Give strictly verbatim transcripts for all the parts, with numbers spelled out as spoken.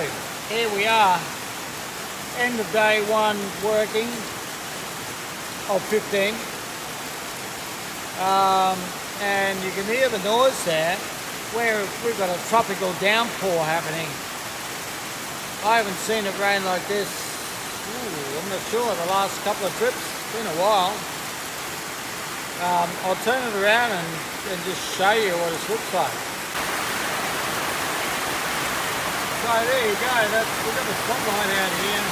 So here we are, end of day one working of fifteen, um, and you can hear the noise there where we've got a tropical downpour happening. I haven't seen it rain like this. Ooh, I'm not sure, the last couple of trips, it's been a while. Um, I'll turn it around and, and just show you what it looks like. So there you go, that's, we've got the spotlight out here.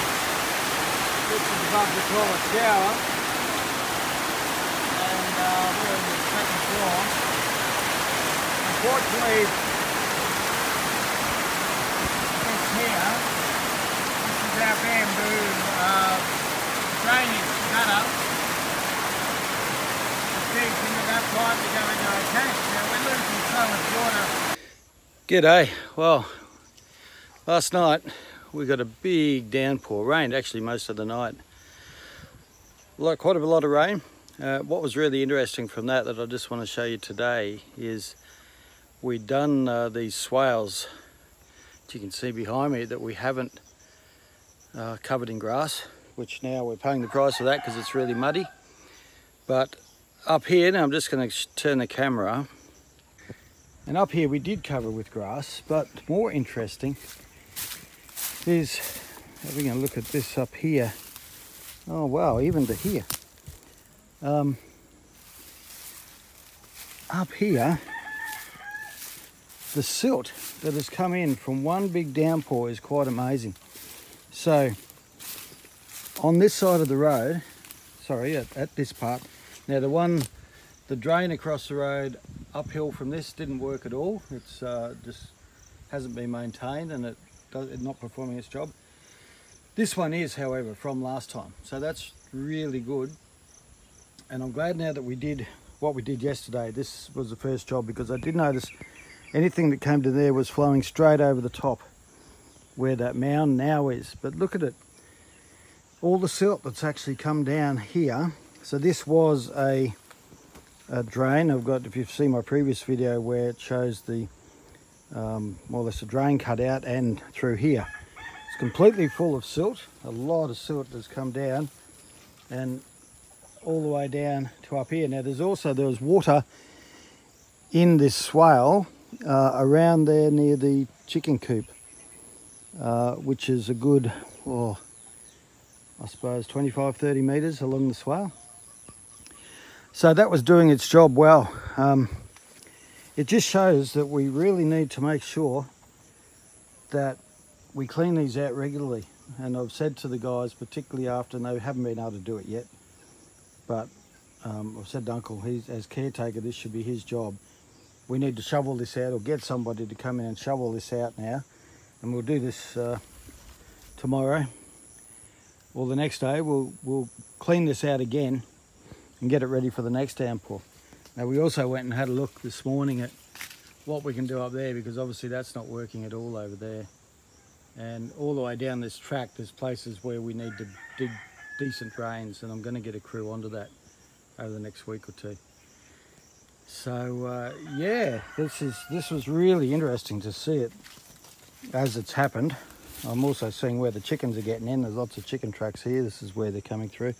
This is above the toilet shower. And uh, we're in the second floor. Unfortunately, this here, this is our bamboo uh, drainage gutter. It feeds into that pipe to go into our tank. Now we're losing so much water. G'day, well. Last night we got a big downpour, rained actually most of the night. Like quite a lot of rain. Uh, what was really interesting from that that I just want to show you today is we've done uh, these swales, which you can see behind me, that we haven't uh, covered in grass, which now we're paying the price for that because it's really muddy. But up here, now I'm just going to turn the camera, and up here we did cover with grass, but more interesting is, having a look at this up here, oh wow, even to here. Um, up here, the silt that has come in from one big downpour is quite amazing. So, on this side of the road, sorry, at, at this part, now the one, the drain across the road uphill from this didn't work at all. It's uh, just hasn't been maintained and it it's not performing its job. This one is, however, from last time, so that's really good. And I'm glad now that we did what we did yesterday. This was the first job because I did notice anything that came to there was flowing straight over the top where that mound now is. But look at it, all the silt that's actually come down here. So this was a, a drain. I've got, if you've seen my previous video where it shows the Um, more or less a drain cut out and through here. It's completely full of silt. A lot of silt has come down and all the way down to up here. Now there's also, there was water in this swale uh, around there near the chicken coop, uh, which is a good, oh, I suppose twenty-five, thirty metres along the swale. So that was doing its job well. Um, It just shows that we really need to make sure that we clean these out regularly. And I've said to the guys, particularly after, and they haven't been able to do it yet, but um, I've said to Uncle, he's, as caretaker, this should be his job. We need to shovel this out or get somebody to come in and shovel this out now. And we'll do this uh, tomorrow or the next day. We'll, we'll clean this out again and get it ready for the next downpour. Now we also went and had a look this morning at what we can do up there, because obviously that's not working at all over there. And all the way down this track, there's places where we need to dig decent drains, and I'm going to get a crew onto that over the next week or two. So uh, yeah, this is this was really interesting to see it as it's happened. I'm also seeing where the chickens are getting in. There's lots of chicken tracks here. This is where they're coming through.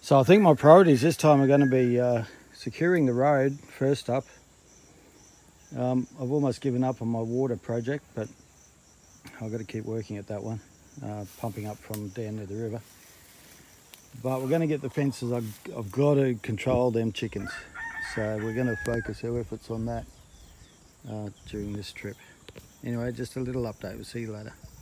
So I think my priorities this time are going to be uh, securing the road first up. Um, I've almost given up on my water project, but I've got to keep working at that one, uh, pumping up from down near the river. But we're going to get the fences. I've, I've got to control them chickens. So we're going to focus our efforts on that uh, during this trip. Anyway, just a little update. We'll see you later.